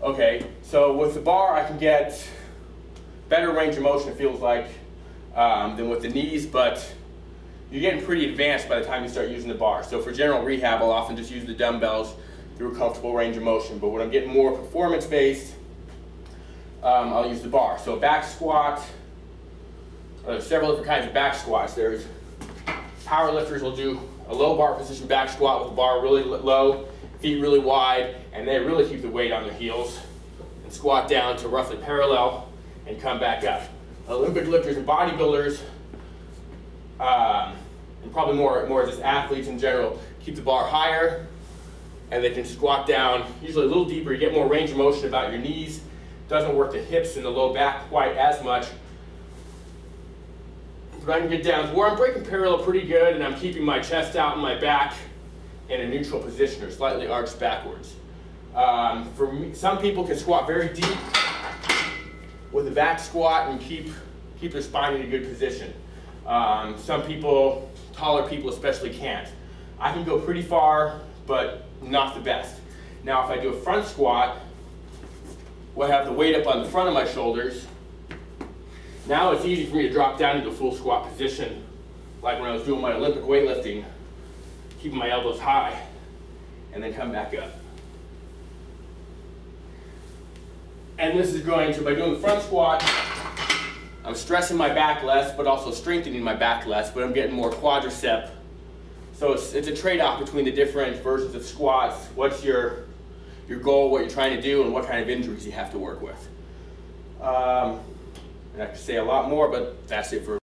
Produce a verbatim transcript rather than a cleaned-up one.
Okay, so with the bar I can get better range of motion, it feels like, um, than with the knees, but you're getting pretty advanced by the time you start using the bar. So for general rehab, I'll often just use the dumbbells through a comfortable range of motion. But when I'm getting more performance-based, um, I'll use the bar. So a back squat, there's several different kinds of back squats. There's power lifters will do a low bar position back squat with the bar really low, feet really wide, and they really keep the weight on their heels and squat down to roughly parallel and come back up. Olympic lifters and bodybuilders, um, and probably more, more just athletes in general, keep the bar higher and they can squat down usually a little deeper. You get more range of motion about your knees. Doesn't work the hips and the low back quite as much. But I can get down to where I'm breaking parallel pretty good and I'm keeping my chest out and my back in a neutral position or slightly arched backwards. Um, for me, some people can squat very deep with a back squat and keep, keep their spine in a good position. Um, some people, taller people especially, can't. I can go pretty far, but not the best. Now if I do a front squat, we'll have the weight up on the front of my shoulders. Now it's easy for me to drop down into a full squat position, like when I was doing my Olympic weightlifting, keeping my elbows high, and then come back up. And this is going to, by doing the front squat, I'm stressing my back less, but also strengthening my back less, but I'm getting more quadricep. So it's, it's a trade-off between the different versions of squats, what's your, your goal, what you're trying to do, and what kind of injuries you have to work with. Um, and I could say a lot more, but that's it for